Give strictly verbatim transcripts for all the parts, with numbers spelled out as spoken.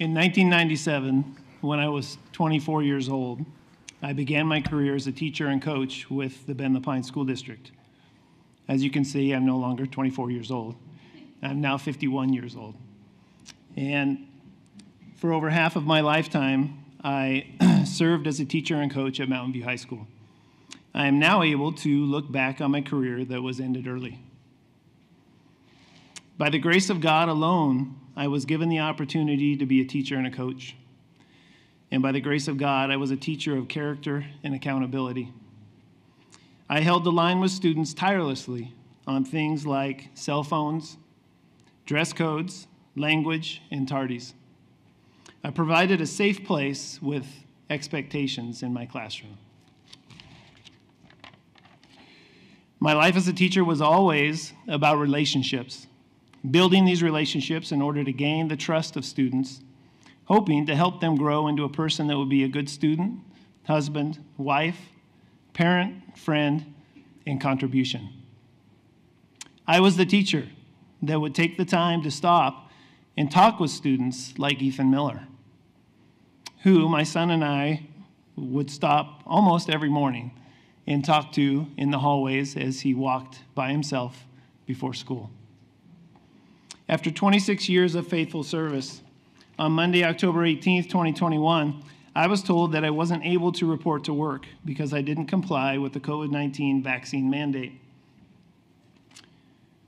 In nineteen ninety-seven, when I was twenty-four years old, I began my career as a teacher and coach with the Bend-La Pine School District. As you can see, I'm no longer twenty-four years old. I'm now fifty-one years old. And for over half of my lifetime, I served as a teacher and coach at Mountain View High School. I am now able to look back on my career that was ended early. By the grace of God alone, I was given the opportunity to be a teacher and a coach. And by the grace of God, I was a teacher of character and accountability. I held the line with students tirelessly on things like cell phones, dress codes, language, and tardies. I provided a safe place with expectations in my classroom. My life as a teacher was always about relationships, building these relationships in order to gain the trust of students, hoping to help them grow into a person that would be a good student, husband, wife, parent, friend, and contribution. I was the teacher that would take the time to stop and talk with students like Ethan Miller, who my son and I would stop almost every morning and talk to in the hallways as he walked by himself before school. After twenty-six years of faithful service, on Monday, October eighteenth, twenty twenty-one, I was told that I wasn't able to report to work because I didn't comply with the COVID nineteen vaccine mandate.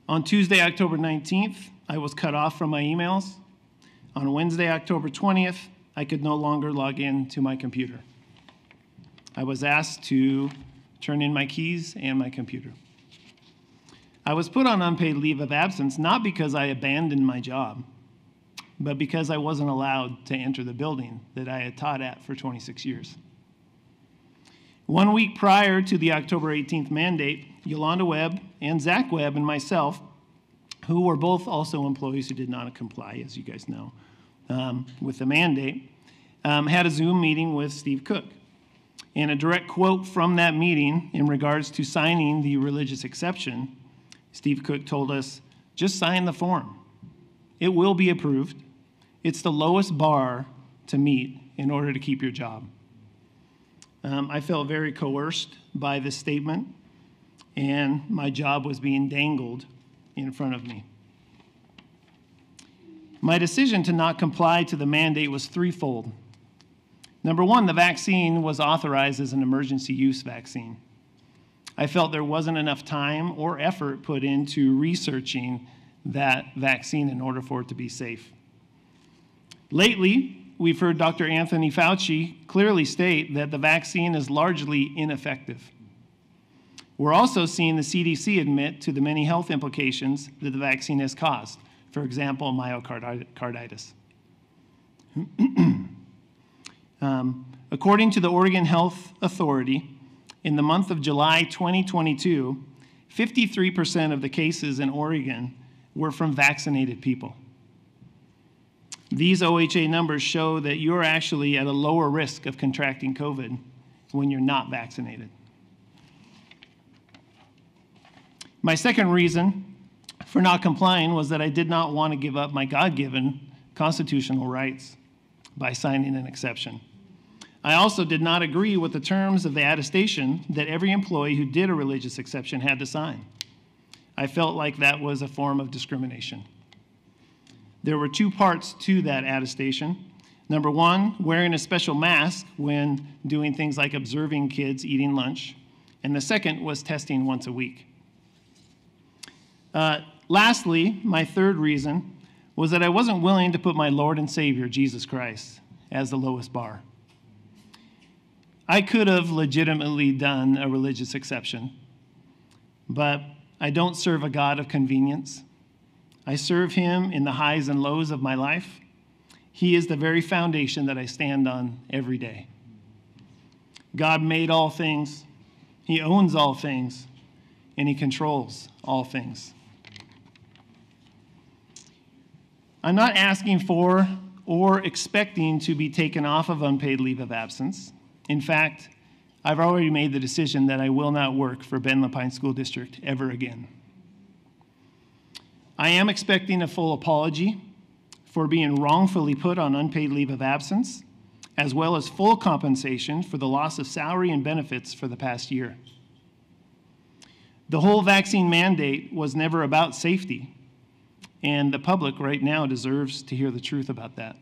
On Tuesday, October nineteenth, I was cut off from my emails. On Wednesday, October twentieth, I could no longer log in to my computer. I was asked to turn in my keys and my computer. I was put on unpaid leave of absence, not because I abandoned my job, but because I wasn't allowed to enter the building that I had taught at for twenty-six years. One week prior to the October eighteenth mandate, Yolanda Webb and Zach Webb and myself, who were both also employees who did not comply, as you guys know, um, with the mandate, um, had a Zoom meeting with Steve Cook. And a direct quote from that meeting in regards to signing the religious exception, Steve Cook told us, "Just sign the form. It will be approved. It's the lowest bar to meet in order to keep your job." Um, I felt very coerced by this statement, and my job was being dangled in front of me. My decision to not comply to the mandate was threefold. Number one, the vaccine was authorized as an emergency use vaccine. I felt there wasn't enough time or effort put into researching that vaccine in order for it to be safe. Lately, we've heard Doctor Anthony Fauci clearly state that the vaccine is largely ineffective. We're also seeing the C D C admit to the many health implications that the vaccine has caused, for example, myocarditis. um, according to the Oregon Health Authority, in the month of July twenty twenty-two, fifty-three percent of the cases in Oregon were from vaccinated people. These O H A numbers show that you're actually at a lower risk of contracting COVID when you're not vaccinated. My second reason for not complying was that I did not want to give up my God-given constitutional rights by signing an exception. I also did not agree with the terms of the attestation that every employee who did a religious exception had to sign. I felt like that was a form of discrimination. There were two parts to that attestation. Number one, wearing a special mask when doing things like observing kids eating lunch. And the second was testing once a week. Uh, lastly, my third reason was that I wasn't willing to put my Lord and Savior, Jesus Christ, as the lowest bar. I could have legitimately done a religious exception, but I don't serve a God of convenience. I serve him in the highs and lows of my life. He is the very foundation that I stand on every day. God made all things, he owns all things, and he controls all things. I'm not asking for or expecting to be taken off of unpaid leave of absence. In fact, I've already made the decision that I will not work for Bend-La Pine School District ever again. I am expecting a full apology for being wrongfully put on unpaid leave of absence, as well as full compensation for the loss of salary and benefits for the past year. The whole vaccine mandate was never about safety, and the public right now deserves to hear the truth about that.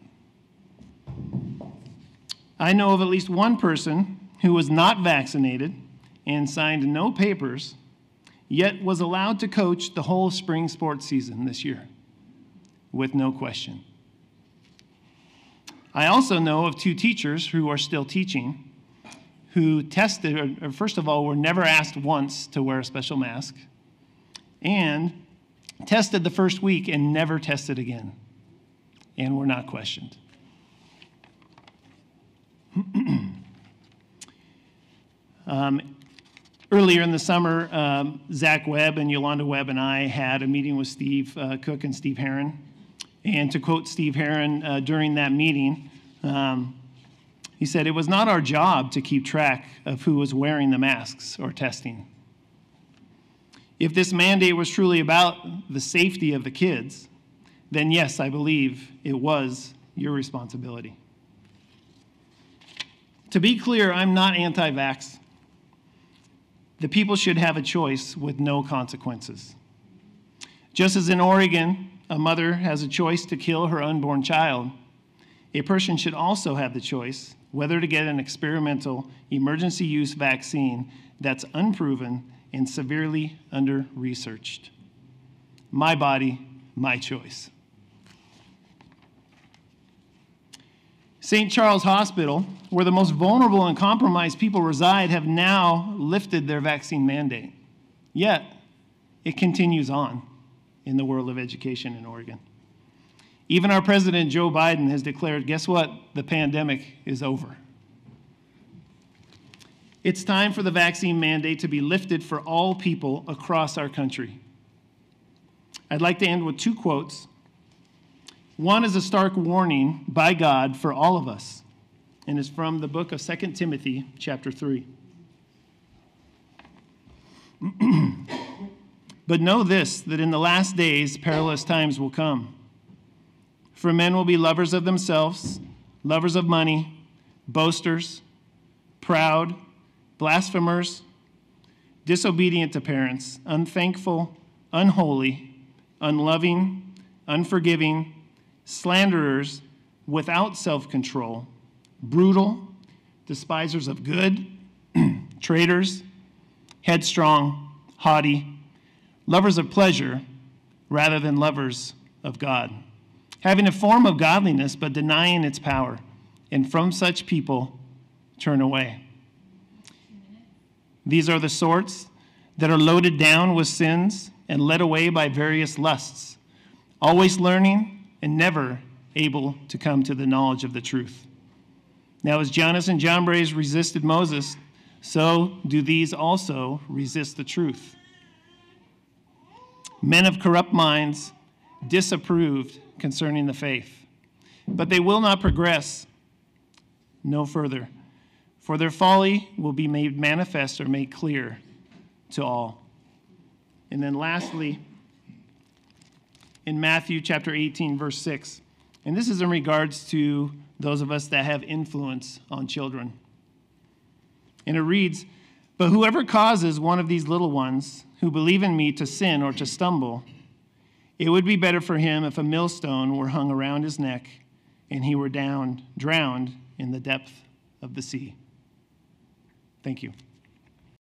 I know of at least one person who was not vaccinated and signed no papers, yet was allowed to coach the whole spring sports season this year, with no question. I also know of two teachers who are still teaching, who tested, or first of all, were never asked once to wear a special mask, and tested the first week and never tested again, and were not questioned. um, earlier in the summer, um, Zach Webb and Yolanda Webb and I had a meeting with Steve uh, Cook and Steve Heron. And to quote Steve Heron uh, during that meeting, um, he said, "It was not our job to keep track of who was wearing the masks or testing. If this mandate was truly about the safety of the kids, then yes, I believe it was your responsibility." To be clear, I'm not anti-vax. The people should have a choice with no consequences. Just as in Oregon, a mother has a choice to kill her unborn child, a person should also have the choice whether to get an experimental emergency use vaccine that's unproven and severely under-researched. My body, my choice. Saint Charles Hospital, where the most vulnerable and compromised people reside, have now lifted their vaccine mandate. Yet, it continues on in the world of education in Oregon. Even our President Joe Biden has declared, guess what? The pandemic is over. It's time for the vaccine mandate to be lifted for all people across our country. I'd like to end with two quotes. One is a stark warning by God for all of us, and is from the book of Second Timothy, chapter three. "But know this, that in the last days perilous times will come. For men will be lovers of themselves, lovers of money, boasters, proud, blasphemers, disobedient to parents, unthankful, unholy, unloving, unforgiving, slanderers, without self-control, brutal, despisers of good, traitors, headstrong, haughty, lovers of pleasure rather than lovers of God, having a form of godliness but denying its power, and from such people turn away. These are the sorts that are loaded down with sins and led away by various lusts, always learning, and never able to come to the knowledge of the truth. Now, as Jannes and Jambres resisted Moses, so do these also resist the truth. Men of corrupt minds disapproved concerning the faith, but they will not progress no further, for their folly will be made manifest or made clear to all." And then lastly, in Matthew chapter eighteen, verse six. And this is in regards to those of us that have influence on children. And it reads, "But whoever causes one of these little ones who believe in me to sin or to stumble, it would be better for him if a millstone were hung around his neck and he were down, drowned in the depth of the sea." Thank you.